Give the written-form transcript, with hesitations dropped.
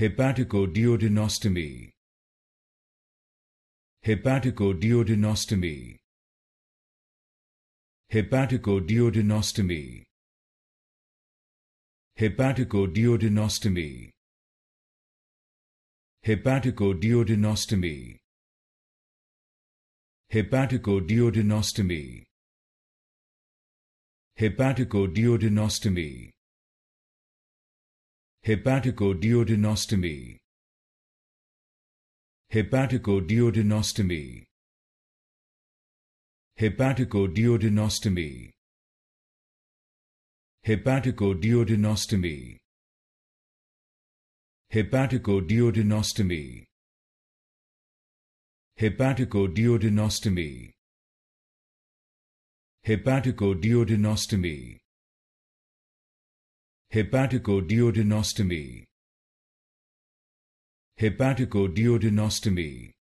Hepaticoduodenostomy. Hepaticoduodenostomy. Hepaticoduodenostomy. Hepaticoduodenostomy. Hepaticoduodenostomy. Hepaticoduodenostomy. Hepaticoduodenostomy. Hepaticoduodenostomy. Hepaticoduodenostomy. Hepaticoduodenostomy. Hepaticoduodenostomy. Hepaticoduodenostomy. Hepaticoduodenostomy. Hepaticoduodenostomy. Hepaticoduodenostomy. Hepaticoduodenostomy.